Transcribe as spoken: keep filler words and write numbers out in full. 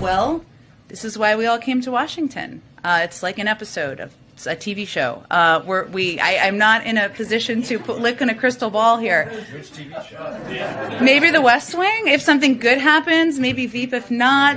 well, this is why we all came to Washington. Uh, it's like an episode of a T V show. Uh, we're, we, I, I'm not in a position to put, look in a crystal ball here. Which T V show? Maybe The West Wing, if something good happens. Maybe Veep, if not.